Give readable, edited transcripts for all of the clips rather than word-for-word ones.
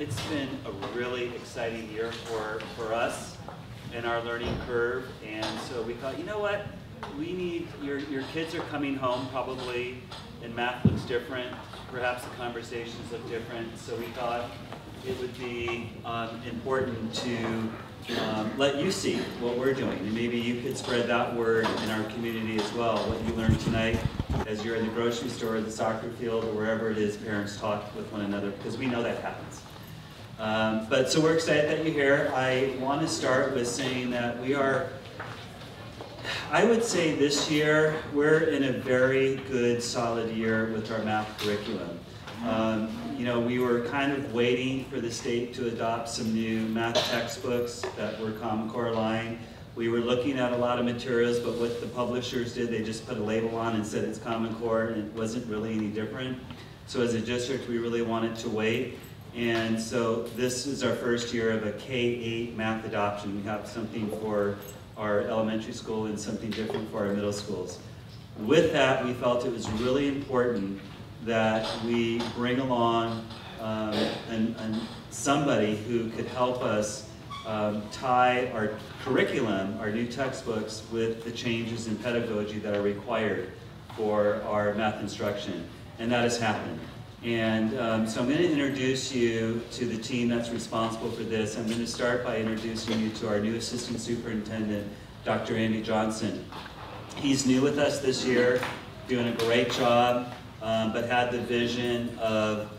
it's been a really exciting year for us and our learning curve. And so we thought, you know what? We need, your kids are coming home probably, and math looks different. Perhaps the conversations look different. So we thought it would be important to let you see what we're doing. And maybe you could spread that word in our community as well, what you learned tonight as you're in the grocery store, the soccer field, or wherever it is parents talk with one another, because we know that happens. But so we're excited that you're here. I want to start with saying that we are, I would say this year, we're in a very good, solid year with our math curriculum. You know, we were kind of waiting for the state to adopt some new math textbooks that were Common Core aligned. We were looking at a lot of materials, but what the publishers did, they just put a label on and said it's Common Core, and it wasn't really any different. So as a district, we really wanted to wait. And so this is our first year of a K-8 math adoption. We have something for our elementary school and something different for our middle schools. With that, we felt it was really important that we bring along somebody who could help us tie our curriculum, our new textbooks, with the changes in pedagogy that are required for our math instruction. And that has happened. And so I'm going to introduce you to the team that's responsible for this. I'm going to start by introducing you to our new assistant superintendent, Dr. Andy Johnson. He's new with us this year, doing a great job. But had the vision of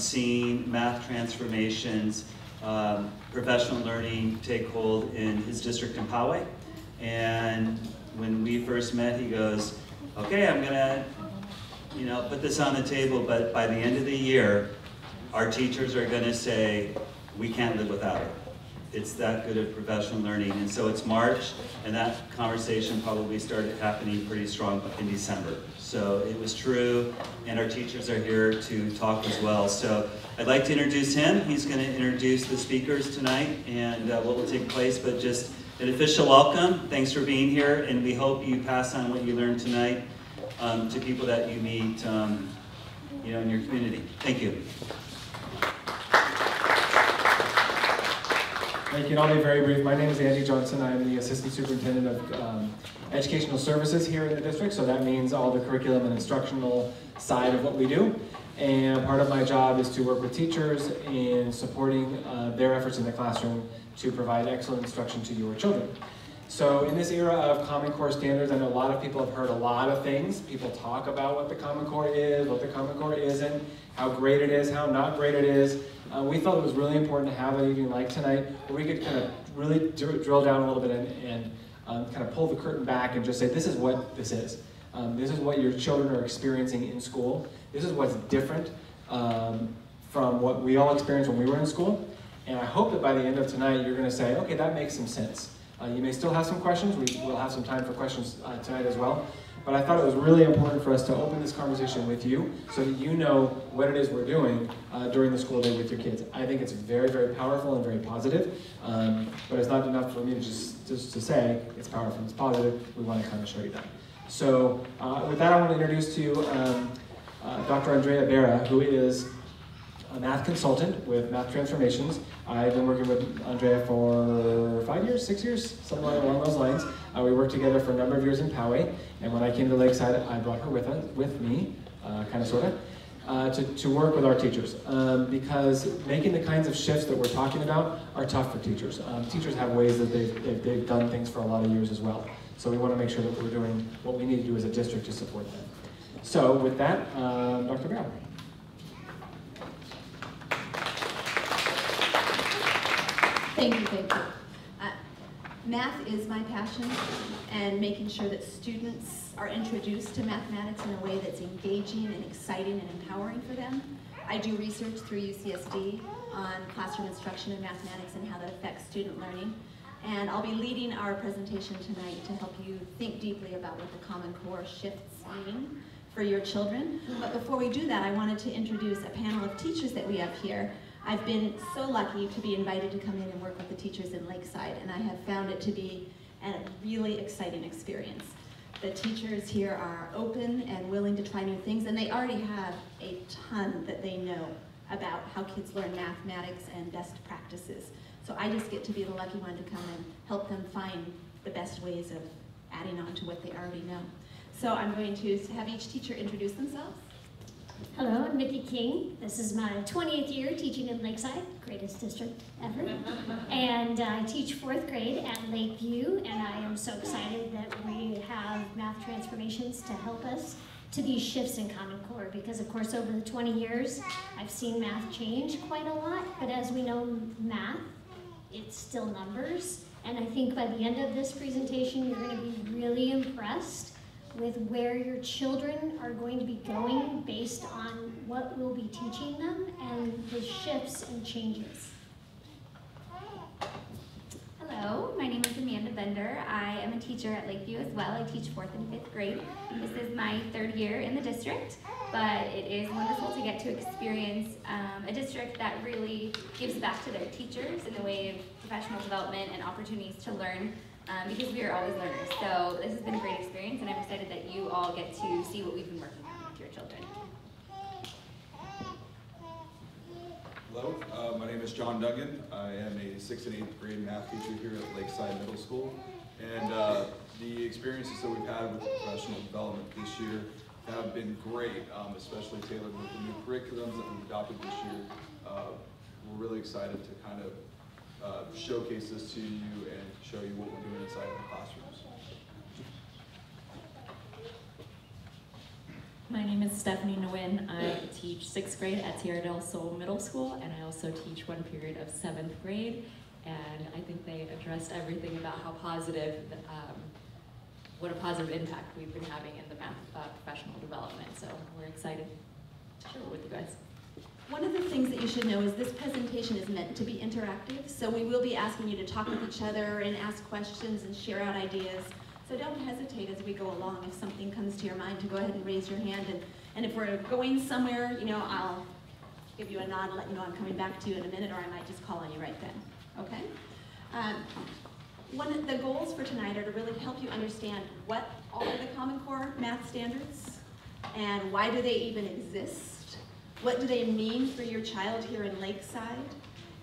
seeing math transformations, professional learning take hold in his district in Poway. And when we first met, he goes, okay, I'm gonna put this on the table, but by the end of the year, our teachers are gonna say, we can't live without it. It's that good of professional learning. And so it's March, and that conversation probably started happening pretty strong in December. So it was true, and our teachers are here to talk as well. So I'd like to introduce him. He's going to introduce the speakers tonight and what will take place, but just an official welcome. Thanks for being here, and we hope you pass on what you learned tonight to people that you meet in your community. Thank you. Thank you, and I'll be very brief. My name is Andy Johnson. I am the Assistant Superintendent of Educational Services here in the district, so that means all the curriculum and instructional side of what we do. And part of my job is to work with teachers in supporting their efforts in the classroom to provide excellent instruction to your children. So in this era of Common Core standards, I know a lot of people have heard a lot of things. People talk about what the Common Core is, what the Common Core isn't, how great it is, how not great it is. We felt it was really important to have an evening like tonight where we could kind of really drill down a little bit and kind of pull the curtain back and just say, this is what this is. This is what your children are experiencing in school. This is what's different from what we all experienced when we were in school. And I hope that by the end of tonight, you're going to say, okay, that makes some sense. You may still have some questions. We will have some time for questions tonight as well. But I thought it was really important for us to open this conversation with you so that you know what it is we're doing during the school day with your kids. I think it's very, very powerful and very positive, but it's not enough for me to just to say it's powerful and it's positive. We want to kind of show you that. So with that, I want to introduce to you Dr. Andrea Vera, who is a math consultant with Math Transformations. I've been working with Andrea for 5 years, 6 years, something along those lines. We worked together for a number of years in Poway, and when I came to Lakeside, I brought her with me, to work with our teachers, because making the kinds of shifts that we're talking about are tough for teachers. Teachers have ways that they've done things for a lot of years as well, so we want to make sure that we're doing what we need to do as a district to support them. So with that, Dr. Brown. Thank you, thank you. Math is my passion, and making sure that students are introduced to mathematics in a way that's engaging and exciting and empowering for them. I do research through UCSD on classroom instruction in mathematics and how that affects student learning. And I'll be leading our presentation tonight to help you think deeply about what the Common Core shifts mean for your children. But before we do that, I wanted to introduce a panel of teachers that we have here. I've been so lucky to be invited to come in and work with the teachers in Lakeside, and I have found it to be a really exciting experience. The teachers here are open and willing to try new things, and they already have a ton that they know about how kids learn mathematics and best practices. So I just get to be the lucky one to come and help them find the best ways of adding on to what they already know. So I'm going to have each teacher introduce themselves. Hello, I'm Mickey King. This is my 20th year teaching in Lakeside, greatest district ever. And I teach fourth grade at Lakeview, and I am so excited that we have Math Transformations to help us to these shifts in Common Core, because of course over the 20 years, I've seen math change quite a lot, but as we know, math, it's still numbers. And I think by the end of this presentation, you're going to be really impressed with where your children are going to be going based on what we'll be teaching them and the shifts and changes. Hello, my name is Amanda Bender. I am a teacher at Lakeview as well. I teach fourth and fifth grade. This is my third year in the district, but it is wonderful to get to experience a district that really gives back to their teachers in the way of professional development and opportunities to learn. Because we are always learners. So this has been a great experience, and I'm excited that you all get to see what we've been working on with your children. Hello, my name is John Duggan. I am a 6th and 8th grade math teacher here at Lakeside Middle School. And the experiences that we've had with professional development this year have been great, especially tailored with the new curriculums that we've adopted this year. We're really excited to kind of showcase this to you and show you what we're doing inside the classrooms. My name is Stephanie Nguyen. I teach 6th grade at Tierra del Sol Middle School, and I also teach one period of 7th grade. And I think they addressed everything about how positive, what a positive impact we've been having in the math professional development. So we're excited to share it with you guys. One of the things that you should know is this presentation is meant to be interactive, so we will be asking you to talk with each other and ask questions and share out ideas. So don't hesitate as we go along. If something comes to your mind, to go ahead and raise your hand, and if we're going somewhere, you know, I'll give you a nod and let you know I'm coming back to you in a minute, or I might just call on you right then, okay? One of the goals for tonight are to really help you understand what all of the Common Core math standards and why do they even exist. What do they mean for your child here in Lakeside?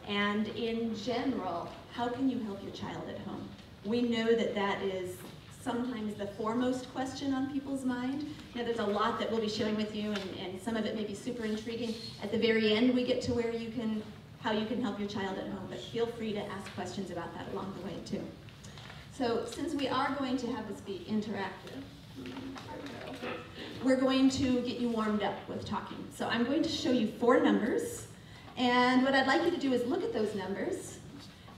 And in general, how can you help your child at home? We know that that is sometimes the foremost question on people's mind. Now, there's a lot that we'll be sharing with you, and some of it may be super intriguing. At the very end, we get to where you can, how you can help your child at home, but feel free to ask questions about that along the way, too. So since we are going to have this be interactive, we're going to get you warmed up with talking. So I'm going to show you four numbers, and what I'd like you to do is look at those numbers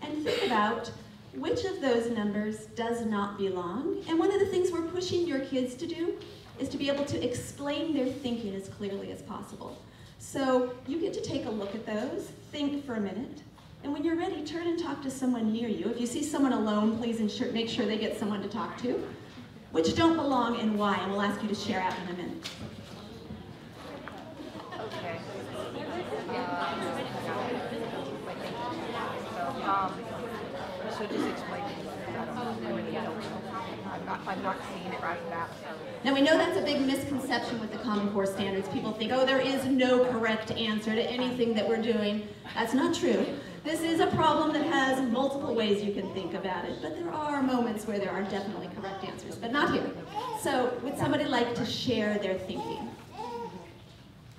and think about which of those numbers does not belong. And one of the things we're pushing your kids to do is to be able to explain their thinking as clearly as possible. So you get to take a look at those, think for a minute, and when you're ready, turn and talk to someone near you. If you see someone alone, please make sure they get someone to talk to. Which don't belong and why, and we'll ask you to share out in a minute. Okay. So just explain it. I'm not seeing it right now. Now we know that's a big misconception with the Common Core standards. People think, oh, there is no correct answer to anything that we're doing. That's not true. This is a problem that has multiple ways you can think about it, but there are moments where there are definitely correct answers, but not here. So would somebody like to share their thinking?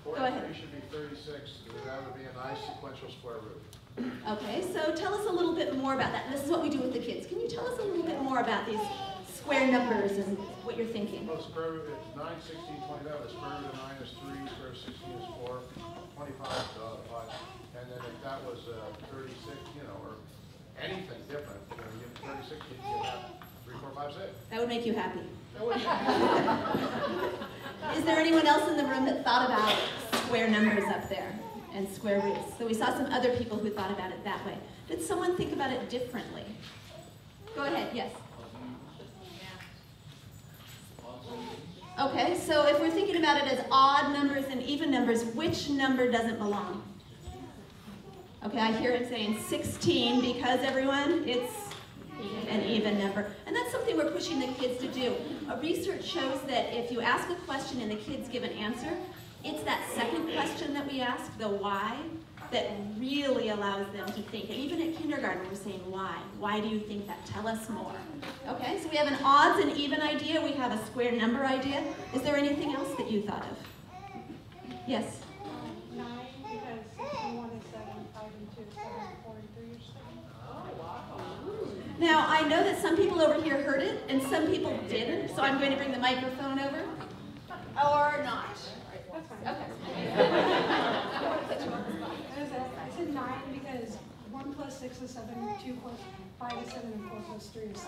Go ahead. It should be 36, so that would be a nice sequential square root. Okay, so tell us a little bit more about that. This is what we do with the kids. Can you tell us a little bit more about these square numbers and what you're thinking? Well, square root is 9, 16, 25. The square root of 9 is 3, square root of 16 is 4, 25 is 5. And then if that was 36, you know, or anything different, you know, you have 36, you can have 3, 4, 5, 6. That would make you happy. That would make you happy. Is there anyone else in the room that thought about square numbers up there and square roots? So we saw some other people who thought about it that way. Did someone think about it differently? Go ahead, yes. Okay, so if we're thinking about it as odd numbers and even numbers, which number doesn't belong? Okay, I hear it saying 16 because, everyone, it's an even number. And that's something we're pushing the kids to do. Research shows that if you ask a question and the kids give an answer, It's that second question that we ask, the why, that really allows them to think. And even at kindergarten, we're saying, why? Why do you think that? Tell us more. Okay, so we have an odds and even idea. We have a square number idea. Is there anything else that you thought of? Yes? 9, because 1 is 7, 5 and 2 is 7, 4 and 3 is 7. Oh, wow. Now, I know that some people over here heard it, and some people didn't, so I'm going to bring the microphone over. Or not. That's fine. Okay. I said 9 because 1 plus 6 is 7, 2 plus 5 is 7, and 4 plus 3 is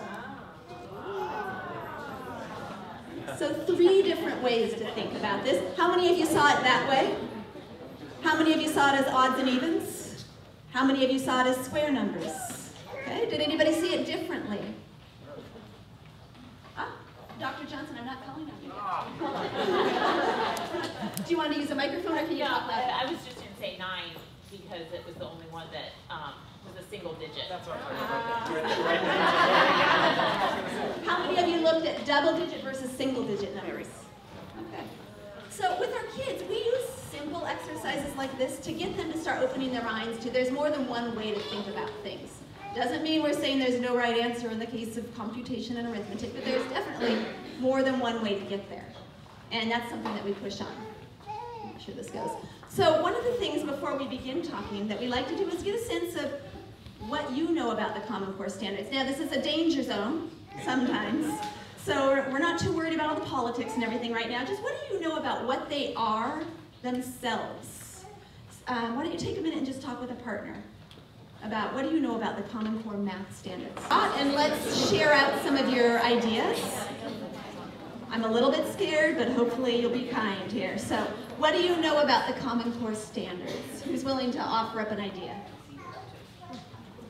7. So 3 different ways to think about this. How many of you saw it that way? How many of you saw it as odds and evens? How many of you saw it as square numbers? Okay, did anybody see it differently? Dr. Johnson, I'm not calling on you. Do you want to use a microphone or can you talk louder? I was just going to say 9 because it was the only one that was a single digit. That's what I was. How many of you looked at double digit versus single digit numbers? Okay. So with our kids, we use simple exercises like this to get them to start opening their minds to there's more than one way to think about things. Doesn't mean we're saying there's no right answer in the case of computation and arithmetic, but there's definitely more than one way to get there. And that's something that we push on. I'm not sure this goes. So one of the things before we begin talking that we like to do is get a sense of what you know about the Common Core standards. Now this is a danger zone sometimes, so we're not too worried about all the politics and everything right now. Just what do you know about what they are themselves? Why don't you take a minute and just talk with a partner about what do you know about the Common Core math standards. And let's share out some of your ideas. I'm a little bit scared, but hopefully you'll be kind here. So what do you know about the Common Core standards? Who's willing to offer up an idea?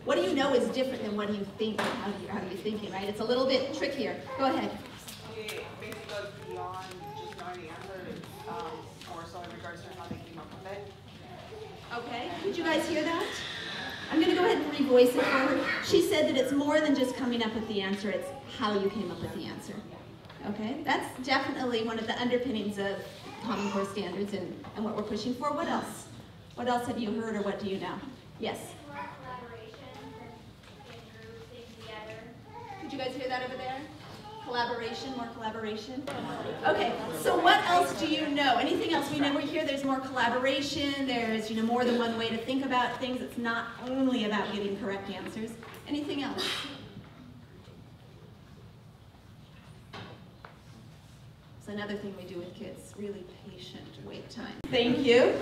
What do you know is different than what do you think and how are you thinking, right? It's a little bit trickier. Go ahead. It basically goes beyond just knowing the answer, it's more so in regards to how they came up with it. Okay, did you guys hear that? I'm going to go ahead and revoice it for her. She said that it's more than just coming up with the answer, it's how you came up with the answer. Okay, that's definitely one of the underpinnings of Common Core standards and what we're pushing for. What else? What else have you heard or what do you know? Yes? More collaboration and grouping together. Did you guys hear that over there? Collaboration, more collaboration. Okay, so what else do you know? Anything else? We know we're here, there's more collaboration, there's more than one way to think about things. It's not only about getting correct answers. Anything else? It's another thing we do with kids, really patient wait time. Thank you.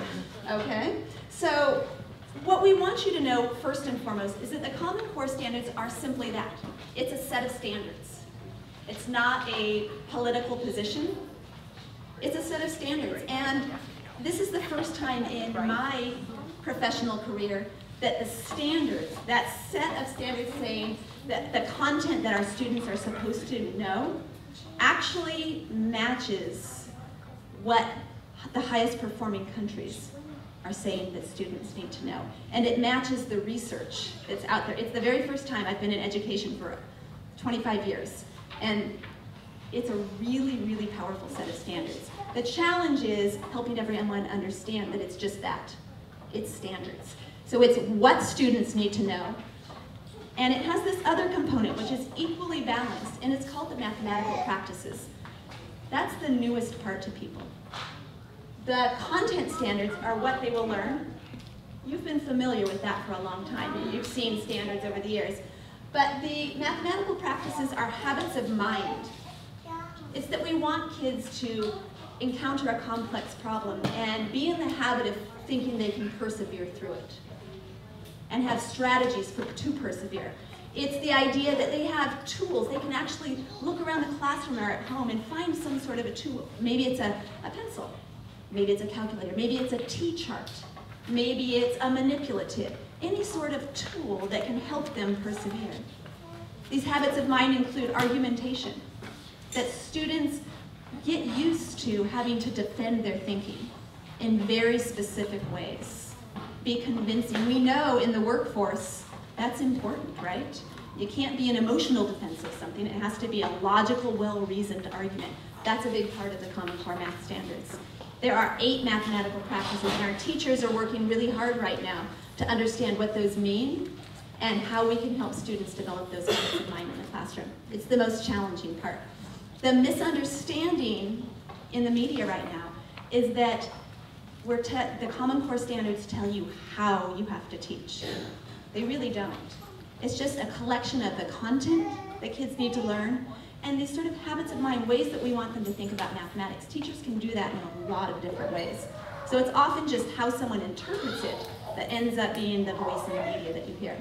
Okay, so what we want you to know first and foremost is that the Common Core standards are simply that. It's a set of standards. It's not a political position. It's a set of standards. And this is the first time in my professional career that the standards, that set of standards saying that the content that our students are supposed to know actually matches what the highest performing countries are saying that students need to know. And it matches the research that's out there. It's the very first time I've been in education for 25 years. And it's a really, really powerful set of standards. The challenge is helping everyone understand that it's just that. It's standards. So it's what students need to know. And it has this other component, which is equally balanced, and it's called the mathematical practices. That's the newest part to people. The content standards are what they will learn. You've been familiar with that for a long time. You've seen standards over the years. But the mathematical practices are habits of mind. It's that we want kids to encounter a complex problem and be in the habit of thinking they can persevere through it and have strategies to persevere. It's the idea that they have tools. They can actually look around the classroom or at home and find some sort of a tool. Maybe it's a pencil. Maybe it's a calculator. Maybe it's a T-chart. Maybe it's a manipulative. Any sort of tool that can help them persevere. These habits of mind include argumentation, that students get used to having to defend their thinking in very specific ways, be convincing. We know in the workforce that's important, right? You can't be an emotional defense of something, it has to be a logical, well-reasoned argument. That's a big part of the Common Core math standards. There are 8 mathematical practices, and our teachers are working really hard right now to understand what those mean and how we can help students develop those kinds of mind in the classroom. It's the most challenging part. The misunderstanding in the media right now is that the Common Core standards tell you how you have to teach. They really don't. It's just a collection of the content that kids need to learn and these sort of habits of mind, ways that we want them to think about mathematics. Teachers can do that in a lot of different ways. So it's often just how someone interprets it that ends up being the voice in the media that you hear.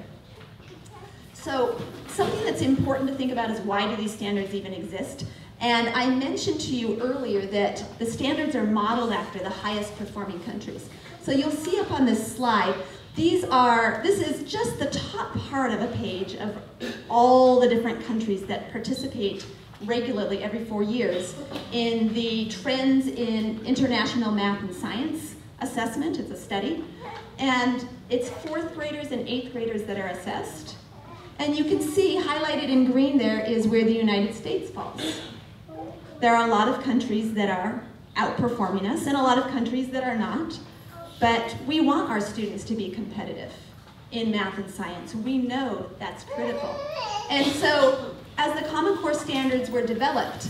So something that's important to think about is why do these standards even exist? And I mentioned to you earlier that the standards are modeled after the highest performing countries. So you'll see up on this slide, this is just the top part of a page of all the different countries that participate regularly every 4 years in the Trends in International Math and Science Assessment. It's a study. And it's 4th graders and 8th graders that are assessed. And you can see highlighted in green there is where the United States falls. There are a lot of countries that are outperforming us and a lot of countries that are not. But we want our students to be competitive in math and science. We know that's critical. And so as the Common Core standards were developed,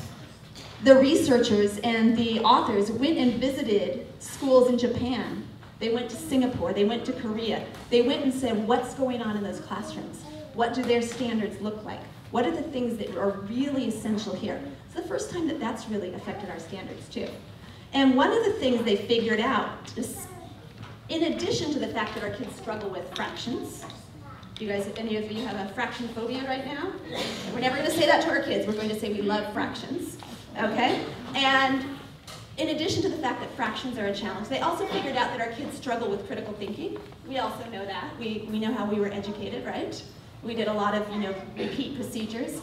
the researchers and the authors went and visited schools in Japan. They went to Singapore. They went to Korea. They went and said, what's going on in those classrooms? What do their standards look like? What are the things that are really essential here? It's the first time that that's really affected our standards too. And one of the things they figured out, in addition to the fact that our kids struggle with fractions, do you guys, any of you have a fraction phobia right now? We're never going to say that to our kids. We're going to say we love fractions, okay? And in addition to the fact that fractions are a challenge, they also figured out that our kids struggle with critical thinking. We also know that. We know how we were educated, right? We did a lot of, repeat procedures.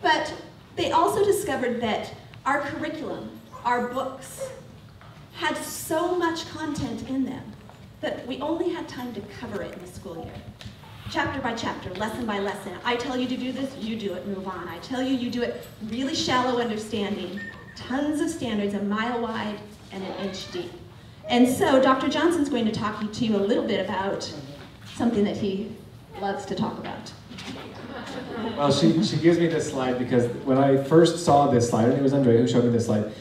But they also discovered that our curriculum, our books, had so much content in them that we only had time to cover it in the school year. Chapter by chapter, lesson by lesson. I tell you to do this, you do it, move on. I tell you, you do it. Really shallow understanding. Tons of standards, a mile wide and an inch deep. And so Dr. Johnson's going to talk to you a little bit about something that he loves to talk about. Well, she gives me this slide because when I first saw this slide, I think it was Andrea who showed me this slide,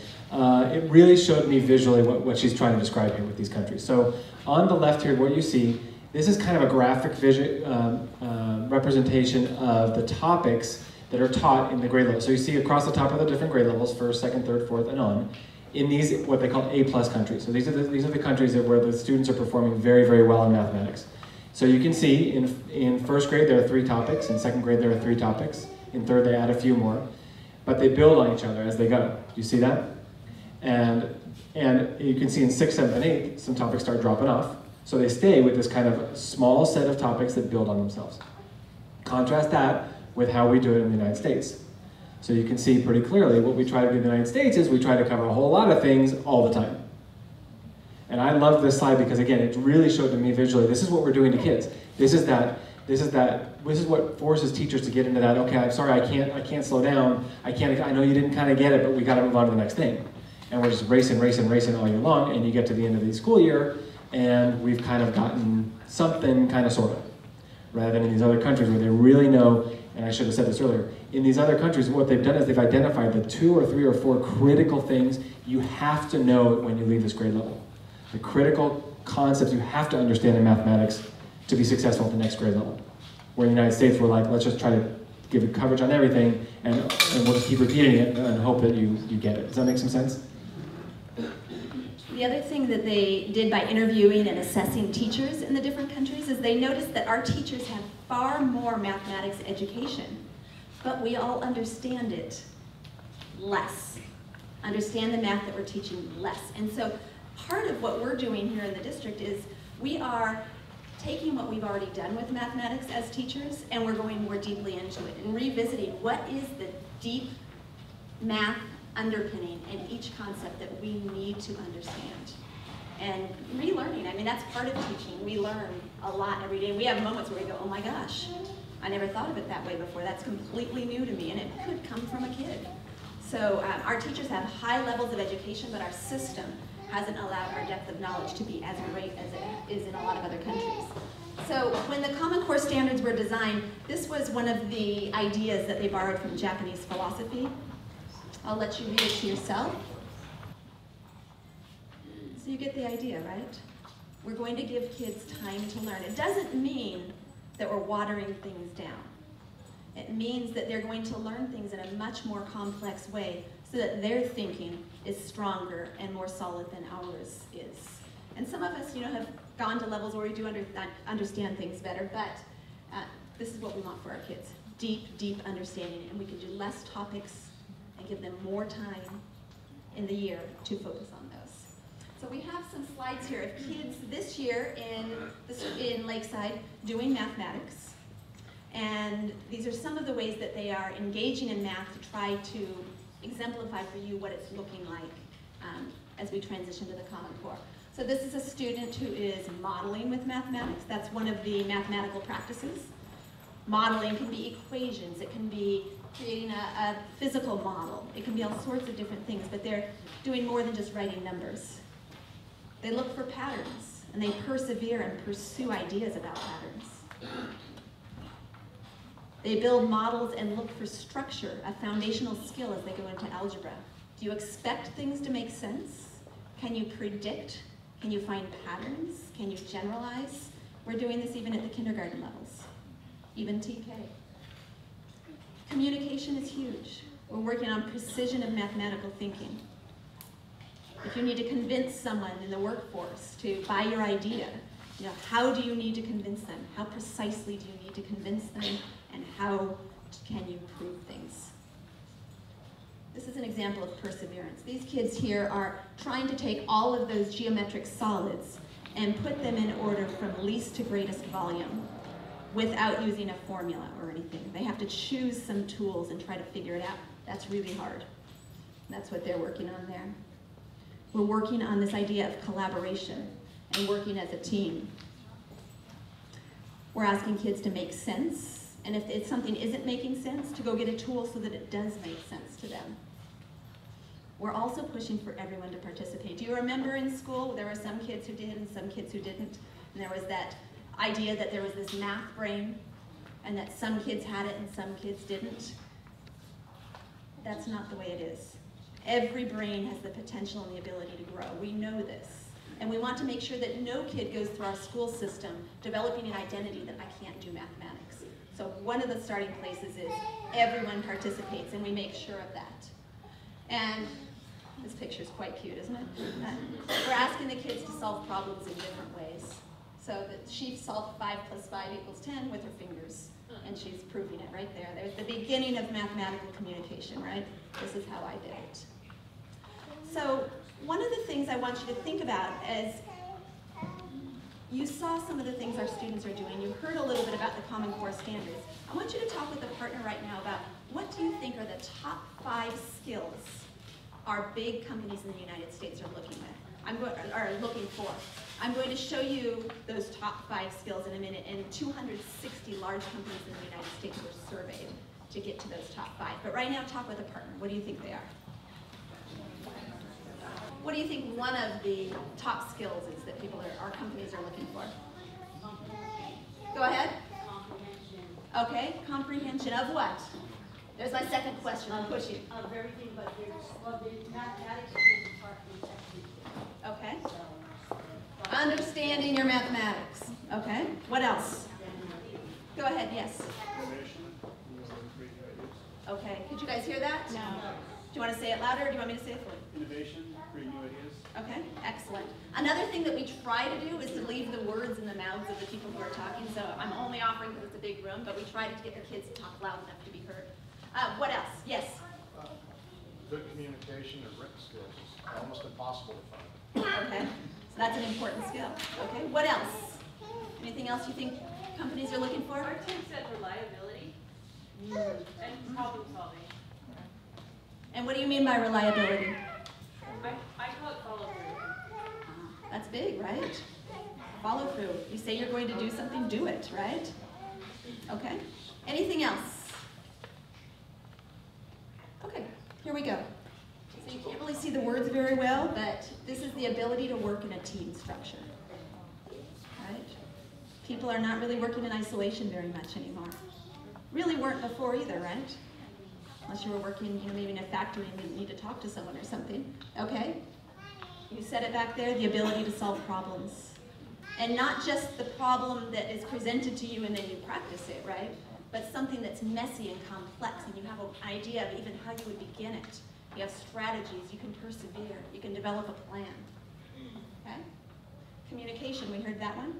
it really showed me visually what she's trying to describe here with these countries. So on the left here, what you see, this is kind of a graphic vision, representation of the topics that are taught in the grade level. So you see across the top of the different grade levels, 1st, 2nd, 3rd, 4th, and on, in these what they call A+ countries. So these are the countries where the students are performing very, very well in mathematics. So you can see in 1st grade there are 3 topics, in 2nd grade there are 3 topics, in 3rd they add a few more, but they build on each other as they go. You see that? And you can see in 6th, 7th, and 8th some topics start dropping off, so they stay with this kind of small set of topics that build on themselves. Contrast that with how we do it in the United States. So you can see pretty clearly what we try to do in the United States is we try to cover a whole lot of things all the time. And I love this slide because again, it really showed to me visually, this is what we're doing to kids. This is what forces teachers to get into that, okay, I'm sorry, I can't slow down. I know you didn't kind of get it, but we gotta move on to the next thing. And we're just racing all year long, and you get to the end of the school year, and we've kind of gotten something kind of sort of, rather than in these other countries where they really know, and I should have said this earlier, in these other countries, what they've done is they've identified the 2 or 3 or 4 critical things you have to know when you leave this grade level. The critical concepts you have to understand in mathematics to be successful at the next grade level. Where in the United States, we're like, let's just try to give it coverage on everything, and we'll just keep repeating it and hope that you get it. Does that make some sense? The other thing that they did by interviewing and assessing teachers in the different countries is they noticed that our teachers have far more mathematics education, but we all understand it less. Understand the math that we're teaching less. And so part of what we're doing here in the district is we are taking what we've already done with mathematics as teachers and we're going more deeply into it and revisiting what is the deep math underpinning in each concept that we need to understand. And relearning, I mean, that's part of teaching. We learn a lot every day. We have moments where we go, oh my gosh, I never thought of it that way before. That's completely new to me, and it could come from a kid. So our teachers have high levels of education, but our system hasn't allowed our depth of knowledge to be as great as it is in a lot of other countries. So when the Common Core standards were designed, this was one of the ideas that they borrowed from Japanese philosophy. I'll let you read it to yourself. So you get the idea, right? We're going to give kids time to learn. It doesn't mean that we're watering things down. It means that they're going to learn things in a much more complex way so that their thinking is stronger and more solid than ours is. And some of us, you know, have gone to levels where we do understand things better, but this is what we want for our kids. Deep, deep understanding. And we can do less topics and give them more time in the year to focus on those. So we have some slides here of kids this year in Lakeside doing mathematics. And these are some of the ways that they are engaging in math to try to exemplify for you what it's looking like as we transition to the Common Core. So this is a student who is modeling with mathematics. That's one of the mathematical practices. Modeling can be equations. It can be creating a physical model. It can be all sorts of different things, but they're doing more than just writing numbers. They look for patterns, and they persevere and pursue ideas about patterns. They build models and look for structure, a foundational skill as they go into algebra. Do you expect things to make sense? Can you predict? Can you find patterns? Can you generalize? We're doing this even at the kindergarten levels, even TK. Communication is huge. We're working on precision of mathematical thinking. If you need to convince someone in the workforce to buy your idea, you know, how do you need to convince them? How precisely do you need to convince them? And how can you prove things? This is an example of perseverance. These kids here are trying to take all of those geometric solids and put them in order from least to greatest volume without using a formula or anything. They have to choose some tools and try to figure it out. That's really hard. That's what they're working on there. We're working on this idea of collaboration and working as a team. We're asking kids to make sense, and if it's something isn't making sense, to go get a tool so that it does make sense to them. We're also pushing for everyone to participate. Do you remember in school there were some kids who did and some kids who didn't, and there was that idea that there was this math brain and that some kids had it and some kids didn't? That's not the way it is. Every brain has the potential and the ability to grow. We know this. And we want to make sure that no kid goes through our school system developing an identity that I can't do mathematics. So one of the starting places is everyone participates, and we make sure of that. And this picture's quite cute, isn't it? We're asking the kids to solve problems in different ways. So that she solved 5 + 5 = 10 with her fingers, and she's proving it right there. There's the beginning of mathematical communication, right? This is how I did it. So one of the things I want you to think about is you saw some of the things our students are doing. You heard a little bit about the Common Core standards. I want you to talk with a partner right now about what do you think are the top 5 skills our big companies in the United States are looking at. Are looking for. I'm going to show you those top 5 skills in a minute, and 260 large companies in the United States were surveyed to get to those top 5. But right now, talk with a partner. What do you think they are? What do you think one of the top skills is that people are, our companies are looking for? Go ahead. Comprehension. Okay, comprehension of what? There's my second question. I'm pushing. Of everything, but there's, well, the mathematics is part of the technique. Okay. Understanding your mathematics. Okay. What else? Go ahead. Yes. Okay. Could you guys hear that? No. Do you want to say it louder, or do you want me to say it for you? Innovation, creating new ideas. Okay. Excellent. Another thing that we try to do is to leave the words in the mouths of the people who are talking. So I'm only offering because it's a big room, but we try to get the kids to talk loud enough to be heard. What else? Yes. Good communication and written skills is almost impossible to find. Okay, so that's an important skill. Okay, what else? Anything else you think companies are looking for? Our team said reliability and problem solving. And what do you mean by reliability? I call it follow through. That's big, right? Follow through. You say you're going to do something, do it, right? Okay, anything else? Okay, here we go. So you can't really really see the words very well, but this is the ability to work in a team structure. Right? People are not really working in isolation very much anymore. Really weren't before either, right? Unless you were working, you know, maybe in a factory and didn't need to talk to someone or something. Okay? You said it back there, the ability to solve problems. And not just the problem that is presented to you and then you practice it, right? But something that's messy and complex and you have an idea of even how you would begin it. You have strategies, you can persevere, you can develop a plan, okay? Communication, we heard that one.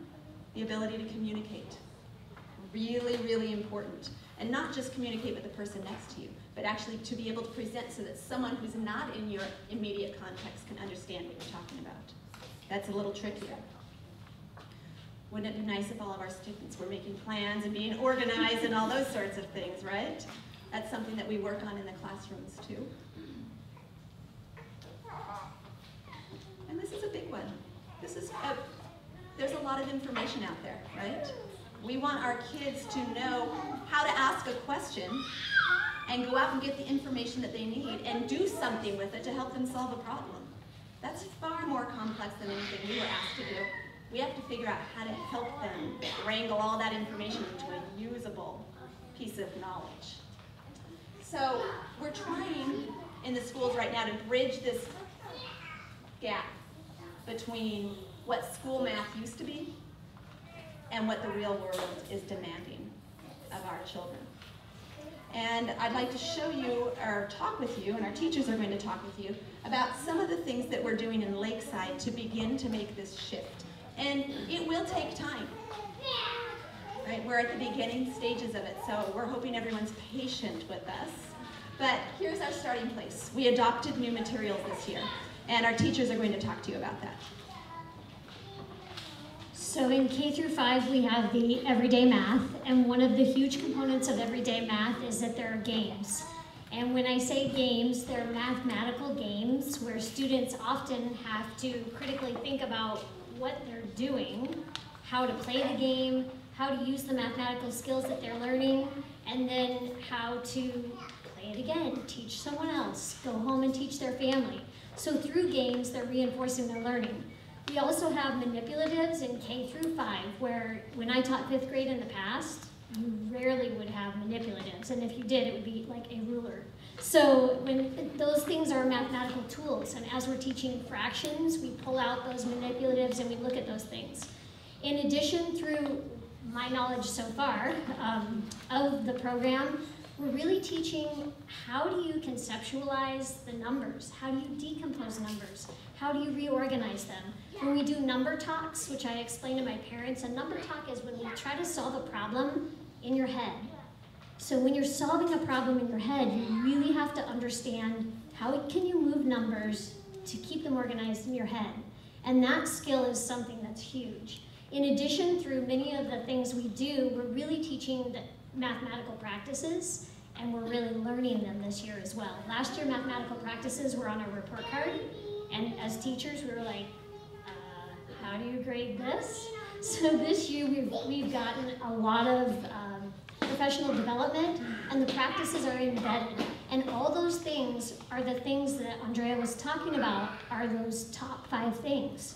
The ability to communicate, really, really important. And not just communicate with the person next to you, but actually to be able to present so that someone who's not in your immediate context can understand what you're talking about. That's a little trickier. Wouldn't it be nice if all of our students were making plans and being organized and all those sorts of things, right? That's something that we work on in the classrooms too. And this is a big one. This is a, there's a lot of information out there, right? We want our kids to know how to ask a question and go out and get the information that they need and do something with it to help them solve a problem. That's far more complex than anything we were asked to do. We have to figure out how to help them wrangle all that information into a usable piece of knowledge. So we're trying in the schools right now to bridge this gap between what school math used to be and what the real world is demanding of our children. And I'd like to show you, or talk with you, and our teachers are going to talk with you about some of the things that we're doing in Lakeside to begin to make this shift. And it will take time. Right? We're at the beginning stages of it, so we're hoping everyone's patient with us. But here's our starting place. We adopted new materials this year, and our teachers are going to talk to you about that. So in K-5, we have the Everyday Math, and one of the huge components of Everyday Math is that there are games. And when I say games, they're mathematical games where students often have to critically think about what they're doing, how to play the game, how to use the mathematical skills that they're learning, and then how to play it again, teach someone else, go home and teach their family. So through games, they're reinforcing their learning. We also have manipulatives in K-5, where when I taught 5th grade in the past, you rarely would have manipulatives, and if you did, it would be like a ruler. So when those things are mathematical tools, and as we're teaching fractions, we pull out those manipulatives and we look at those things. In addition, through my knowledge so far of the program, we're really teaching how do you conceptualize the numbers, how do you decompose numbers, how do you reorganize them. When we do number talks, which I explain to my parents, a number talk is when we try to solve a problem in your head. So when you're solving a problem in your head, you really have to understand how can you move numbers to keep them organized in your head. And that skill is something that's huge. In addition, through many of the things we do, we're really teaching the mathematical practices, and we're really learning them this year as well. Last year, mathematical practices were on our report card, and as teachers, we were like, how do you grade this? So this year, we've gotten a lot of professional development, and the practices are embedded. And all those things are the things that Andrea was talking about, are those top 5 things.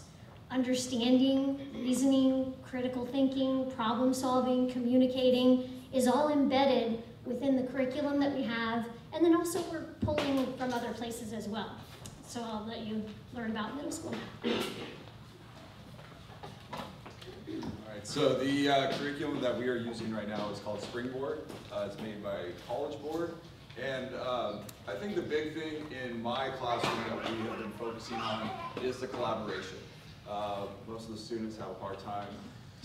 Understanding, reasoning, critical thinking, problem solving, communicating is all embedded within the curriculum that we have. And then also we're pulling from other places as well. So I'll let you learn about middle school math. So the curriculum that we are using right now is called Springboard. It's made by College Board. And I think the big thing in my classroom that we have been focusing on is the collaboration. Most of the students have a hard time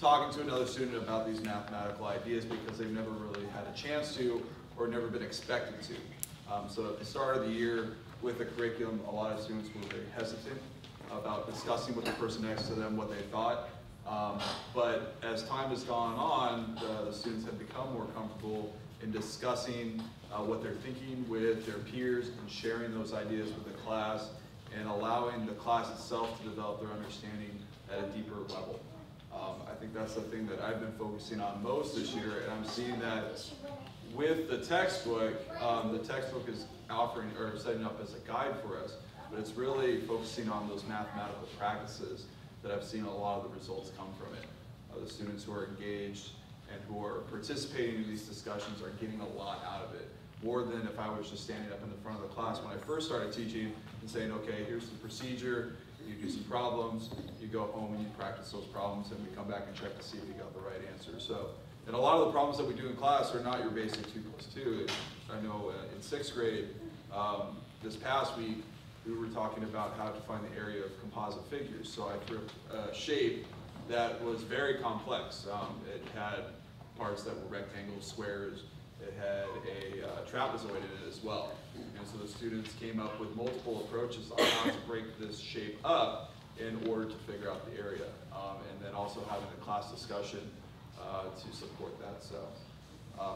talking to another student about these mathematical ideas because they've never really had a chance to or never been expected to. So at the start of the year with the curriculum, a lot of students were very hesitant about discussing with the person next to them what they thought. But as time has gone on, the students have become more comfortable in discussing what they're thinking with their peers and sharing those ideas with the class and allowing the class itself to develop their understanding at a deeper level. I think that's the thing that I've been focusing on most this year, and I'm seeing that with the textbook is offering or setting up as a guide for us. But it's really focusing on those mathematical practices that I've seen a lot of the results come from it. The students who are engaged and who are participating in these discussions are getting a lot out of it, more than if I was just standing up in the front of the class when I first started teaching and saying, okay, here's the procedure, you do some problems, you go home and you practice those problems, and we come back and check to see if you got the right answer. So, and a lot of the problems that we do in class are not your basic 2 plus 2. I know in 6th grade, this past week, we were talking about how to find the area of composite figures. So I drew a shape that was very complex. It had parts that were rectangles, squares, it had a trapezoid in it as well. And so the students came up with multiple approaches on how to break this shape up in order to figure out the area. And then also having a class discussion to support that. So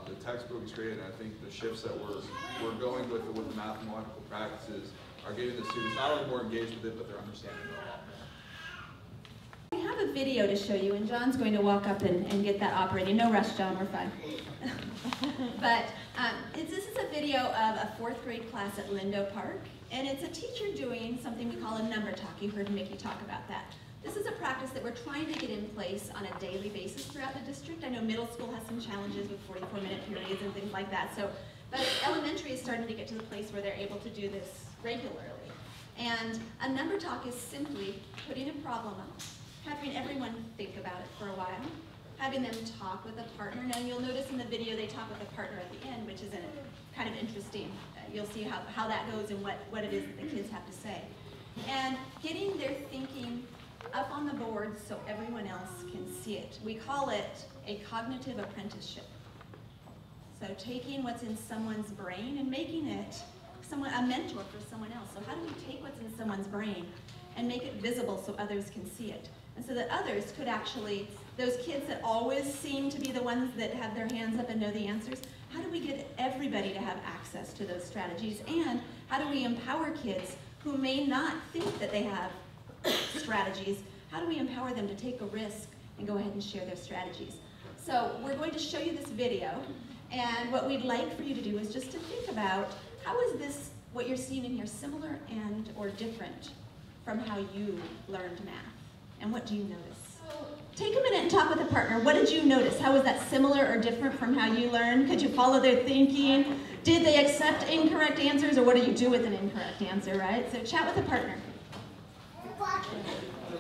the textbook is great, and I think the shifts that we're going with the mathematical practices are getting the students not only more engaged with it, but they're understanding it a lot more. We have a video to show you, and John's going to walk up and get that operating. No rush, John, we're fine. But this is a video of a 4th grade class at Lindo Park, and it's a teacher doing something we call a number talk. You heard Mickey talk about that. This is a practice that we're trying to get in place on a daily basis throughout the district. I know middle school has some challenges with 44-minute periods and things like that, so, but elementary is starting to get to the place where they're able to do this regularly. And a number talk is simply putting a problem up, having everyone think about it for a while, having them talk with a partner. Now you'll notice in the video they talk with a partner at the end, which is kind of interesting. You'll see how that goes and what it is that the kids have to say. And getting their thinking up on the board so everyone else can see it. We call it a cognitive apprenticeship. So taking what's in someone's brain and making it a mentor for someone else. So how do we take what's in someone's brain and make it visible so others can see it? And so that others could actually, those kids that always seem to be the ones that have their hands up and know the answers, how do we get everybody to have access to those strategies? And how do we empower kids who may not think that they have strategies? How do we empower them to take a risk and go ahead and share their strategies? So we're going to show you this video, and what we'd like for you to do is just to think about how is this, what you're seeing in here, similar and or different from how you learned math? And what do you notice? Take a minute and talk with a partner. What did you notice? How was that similar or different from how you learned? Could you follow their thinking? Did they accept incorrect answers, or what do you do with an incorrect answer, right? So chat with a partner.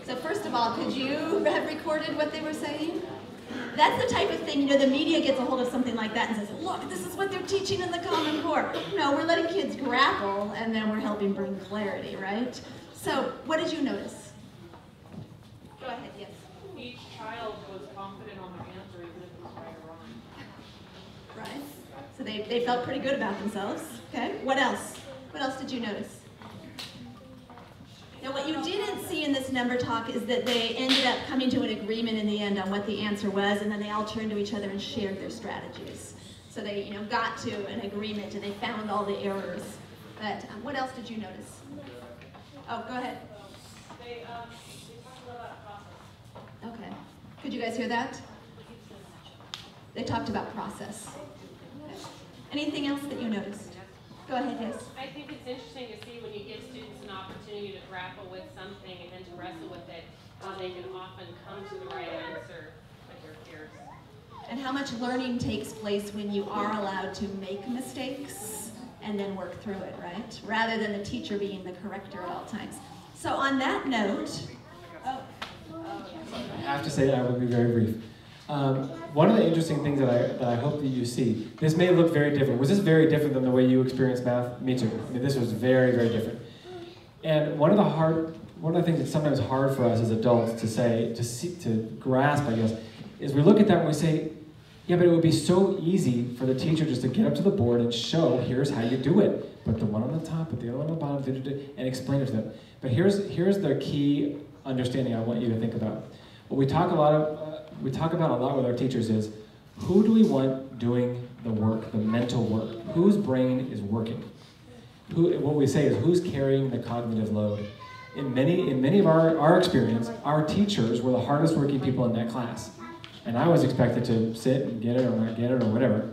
So first of all, could you have recorded what they were saying? That's the type of thing, you know, the media gets a hold of something like that and says, look, this is what they're teaching in the Common Core. No, we're letting kids grapple, and then we're helping bring clarity, right? So what did you notice? Go ahead, yes. Each child was confident on their answer, even if it was right or wrong. Right. So they felt pretty good about themselves. Okay. What else? What else did you notice? Now, what you didn't see in this number talk is that they ended up coming to an agreement in the end on what the answer was, and then they all turned to each other and shared their strategies. So they, you know, got to an agreement and they found all the errors. But what else did you notice? Oh, go ahead. They, okay. Could you guys hear that? They talked about process. Okay. Anything else that you noticed? Go ahead, yes. I think it's interesting to see when you give students an opportunity to grapple with something and then to wrestle with it, how they can often come to the right answer with their peers. And how much learning takes place when you are allowed to make mistakes and then work through it, right? Rather than the teacher being the corrector at all times. So on that note, I have to say I will be very brief. One of the interesting things that I hope that you see, this may look very different. Was this very different than the way you experienced math? Me too. I mean, this was very, very different. And one of the things that's sometimes hard for us as adults to say, to grasp, I guess, is we look at that and we say, yeah, but it would be so easy for the teacher just to get up to the board and show, here's how you do it. But the one on the top, but the other one on the bottom, and explain it to them. But here's the key understanding I want you to think about. What we talk about a lot with our teachers is, who do we want doing the work, the mental work? Whose brain is working? What we say is, who's carrying the cognitive load? In many of our experience, our teachers were the hardest working people in that class. And I was expected to sit and get it or not get it or whatever.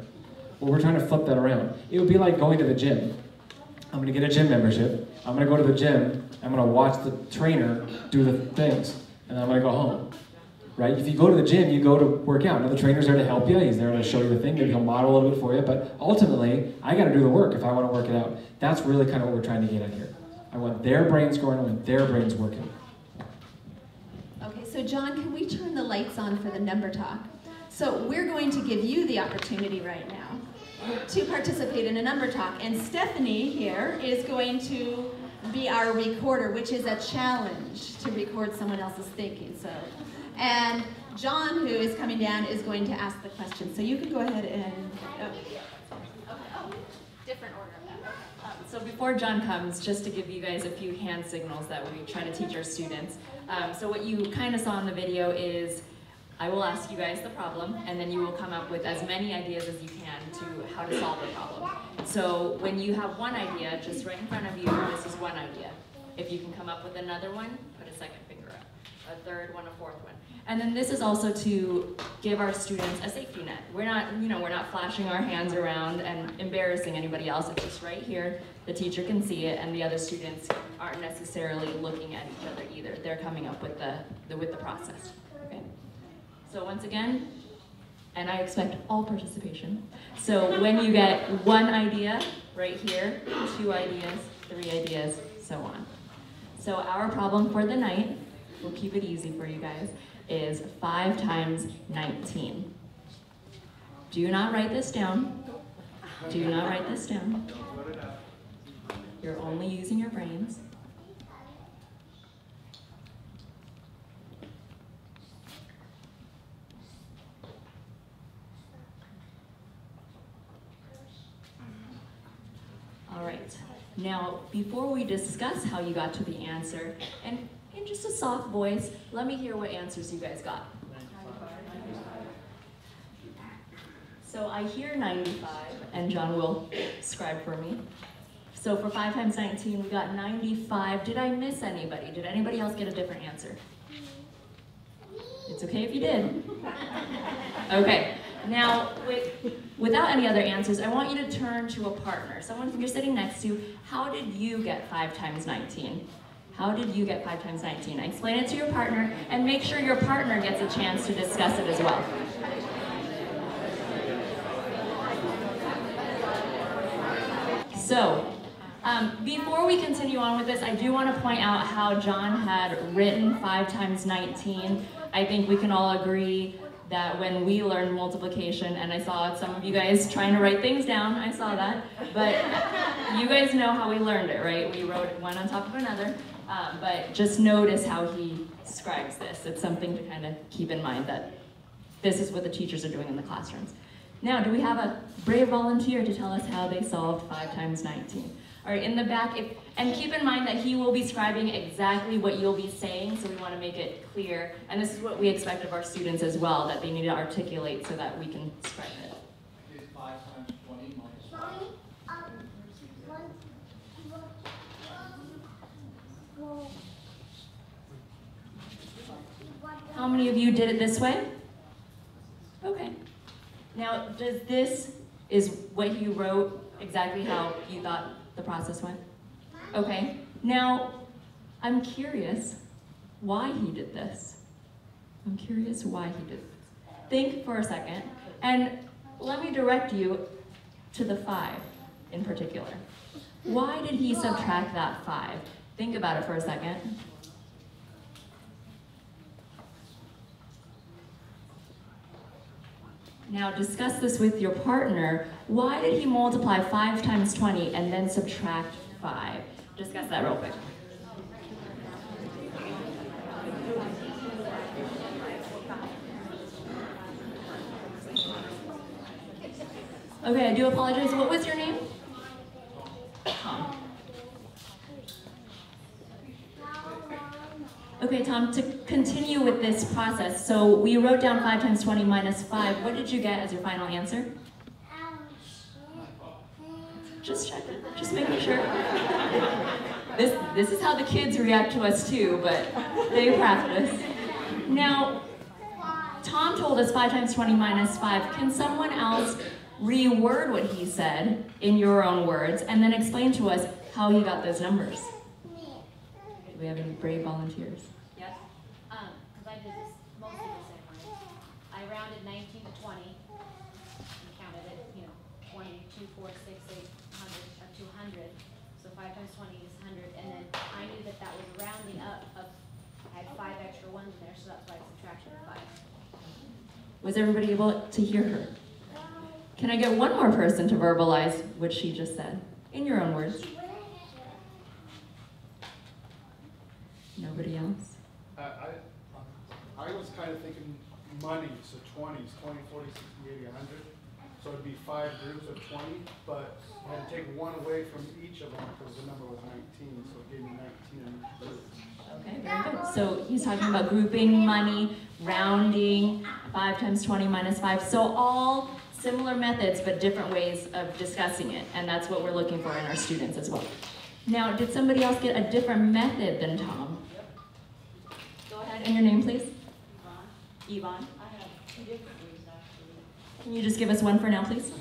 Well, we're trying to flip that around. It would be like going to the gym. I'm gonna get a gym membership. I'm gonna go to the gym, I'm gonna watch the trainer do the things, and then I'm gonna go home, right? If you go to the gym, you go to work out. Now the trainer's there to help you, he's there to show you the thing, maybe he'll model a little bit for you, but ultimately, I gotta do the work if I wanna work it out. That's really kind of what we're trying to get at here. I want their brains going, I want their brains working. Okay, so John, can we turn the lights on for the number talk? So we're going to give you the opportunity right now to participate in a number talk. And Stephanie here is going to be our recorder, which is a challenge to record someone else's thinking. So, and John, who is coming down, is going to ask the question. So you can go ahead and... Oh, different order. So before John comes, just to give you guys a few hand signals that we try to teach our students. So what you kind of saw in the video is I will ask you guys the problem, and then you will come up with as many ideas as you can to how to solve the problem. So when you have one idea, just right in front of you, this is one idea. If you can come up with another one, put a second finger up, a third one, a fourth one. And then this is also to give our students a safety net. We're not, we're not flashing our hands around and embarrassing anybody else. It's just right here. The teacher can see it, and the other students aren't necessarily looking at each other either. They're coming up with the process. So once again, and I expect all participation. So when you get one idea right here, two ideas, three ideas, so on. So our problem for the night, we'll keep it easy for you guys, is 5 times 19. Do not write this down. Do not write this down. You're only using your brains. All right, now before we discuss how you got to the answer, and in just a soft voice, let me hear what answers you guys got. 95. So I hear 95, and John will scribe for me. So for 5 times 19, we got 95. Did I miss anybody? Did anybody else get a different answer? It's okay if you did. Okay. Now, without any other answers, I want you to turn to a partner, someone you're sitting next to. How did you get 5 times 19? How did you get 5 times 19? Explain it to your partner, and make sure your partner gets a chance to discuss it as well. So, before we continue on with this, I do want to point out how John had written 5 times 19. I think we can all agree that when we learn multiplication, and I saw some of you guys trying to write things down, I saw that, but you guys know how we learned it, right? We wrote one on top of another, but just notice how he scribes this. It's something to kind of keep in mind that this is what the teachers are doing in the classrooms. Now, do we have a brave volunteer to tell us how they solved 5 times 19? All right, in the back, and keep in mind that he will be scribing exactly what you'll be saying, so we want to make it clear. And this is what we expect of our students as well, that they need to articulate so that we can scribe it. Is 5 times 20 minus 5? How many of you did it this way? Okay. Now, does this is what you wrote exactly how you thought the process went? Okay, now I'm curious why he did this. I'm curious why he did this. Think for a second, and let me direct you to the 5 in particular. Why did he subtract that 5? Think about it for a second. Now discuss this with your partner. Why did he multiply 5 times 20 and then subtract 5? Discuss that real quick. Okay, I do apologize. What was your name? Tom. Okay, Tom, to continue with this process, so we wrote down 5 times 20 minus 5. What did you get as your final answer? Just check it, just making sure. This is how the kids react to us too, but they practice. Now, Tom told us 5 times 20 minus 5. Can someone else reword what he said in your own words and then explain to us how you got those numbers. Do we have any brave volunteers? Yes, because I did this mostly the same way. I rounded 19 to 20 and counted it, you know, 20, 2, 4, 6, 8, 100, or 200. So 5 times 20 is 100. And then I knew that that was rounding up of, I had 5 extra ones in there, so that's why I subtracted 5. Was everybody able to hear her? Can I get one more person to verbalize what she just said? In your own words. Nobody else? I was kind of thinking money, so 20s, 20, 40, 60, 80, 100. So it'd be 5 groups of 20, but I had to take one away from each of them because the number was 19, so it gave me 19 groups. Okay, very good. So he's talking about grouping money, rounding, 5 times 20 minus 5. So all similar methods, but different ways of discussing it, and that's what we're looking for in our students as well. Now, did somebody else get a different method than Tom? Yep. Go ahead, and your name, please. Yvonne. Yvonne. I have 2 different ways, actually. Can you just give us one for now, please? Okay.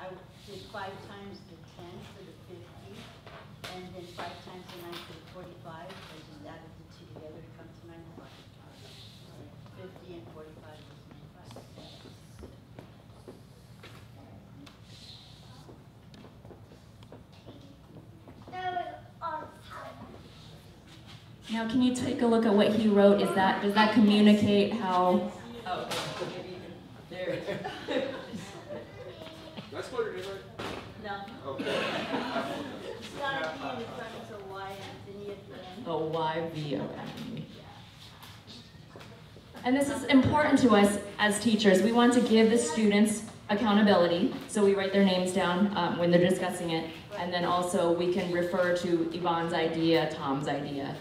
I did 5 times the 10 for the 50, and then 5 times the 9 for the 45. I just added the 2 together to come to 95. 50 and 45. Now, can you take a look at what he wrote? Is that, does that communicate how? Oh, there it is. That's what it is, right? No. Okay. It's got a P in front, it's a Y Anthony at the end. Oh, Y-V-O Anthony. And this is important to us as teachers. We want to give the students accountability, so we write their names down when they're discussing it, and then also we can refer to Yvonne's idea, Tom's idea,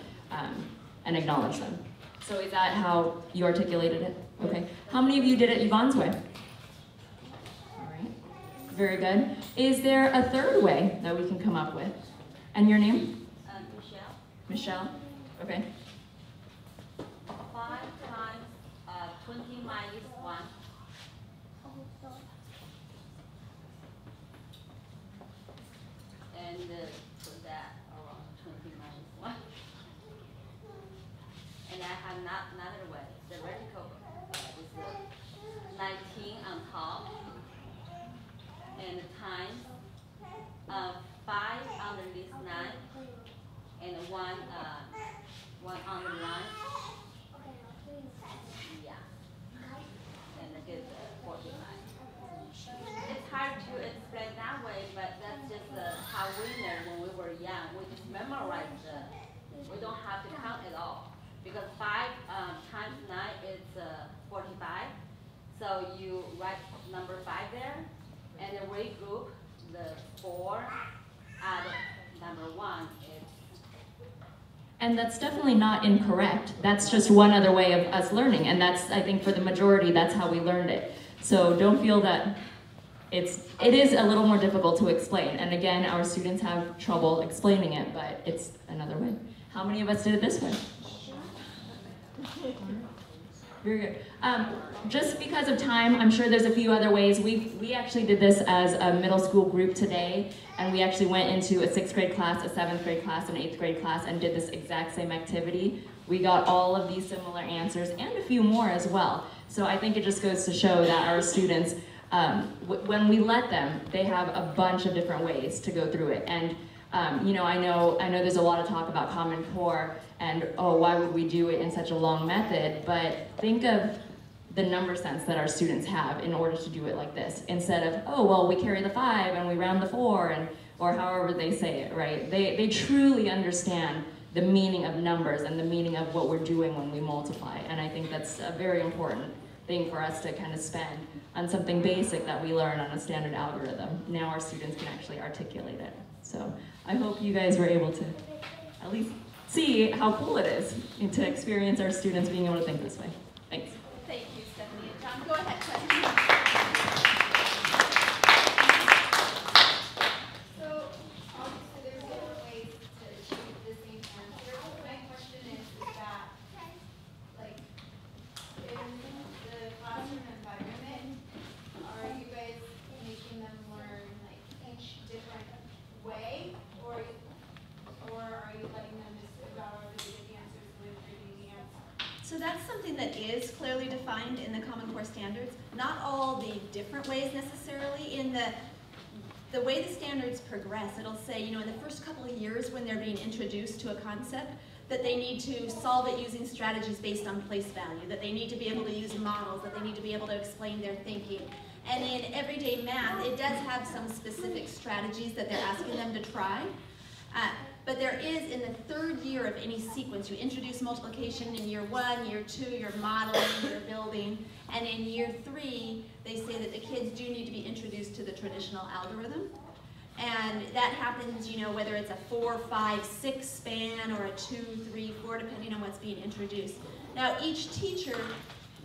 and acknowledge them. So is that how you articulated it? Okay. How many of you did it Yvonne's way? All right. Very good. Is there a third way that we can come up with? And your name? Michelle. Michelle. Okay. 5 times 20 minus 1. And for that, 20 minus 1. And I have not another way. The vertical is 19 on top, and times 5 on the list 9, and one on the line. Yeah, and I get 49. It's hard to explain that way, but that's just how we learned when we were young. We just memorized we don't have to count at all. Because 5 times 9 is 45. So you write number 5 there, and then we group the 4 at number 1. And that's definitely not incorrect. That's just one other way of us learning, and that's, I think, for the majority, that's how we learned it. So don't feel that it is a little more difficult to explain. And again, our students have trouble explaining it, but it's another way. How many of us did it this way? Very good. Just because of time, I'm sure there's a few other ways. We actually did this as a middle school group today, and we actually went into a 6th grade class, a 7th grade class, an 8th grade class, and did this exact same activity. We got all of these similar answers and a few more as well. So I think it just goes to show that our students, when we let them, they have a bunch of different ways to go through it. And you know, I know there's a lot of talk about Common Core and, oh, why would we do it in such a long method? But think of the number sense that our students have in order to do it like this. Instead of, oh, well, we carry the 5 and we round the 4, and, or however they say it, right? They truly understand the meaning of numbers and the meaning of what we're doing when we multiply. And I think that's a very important thing for us to kind of spend on something basic that we learn on a standard algorithm. Now our students can actually articulate it. So I hope you guys were able to at least see how cool it is to experience our students being able to think this way. Thanks. Thank you, Stephanie and John. Go ahead, questions. So obviously there's different ways to achieve the same answer. My question is that, like, in the classroom environment, are you guys making them learn, like, is clearly defined in the Common Core standards. Not all the different ways necessarily. In the way the standards progress, it'll say, you know, in the first couple of years when they're being introduced to a concept, that they need to solve it using strategies based on place value, that they need to be able to use models, that they need to be able to explain their thinking. And in Everyday Math, it does have some specific strategies that they're asking them to try. But there is, in the third year of any sequence, you introduce multiplication in year 1, year 2, you're modeling, you're building, and in year 3, they say that the kids do need to be introduced to the traditional algorithm. And that happens, you know, whether it's a 4, 5, 6 span or a 2, 3, 4, depending on what's being introduced. Now, each teacher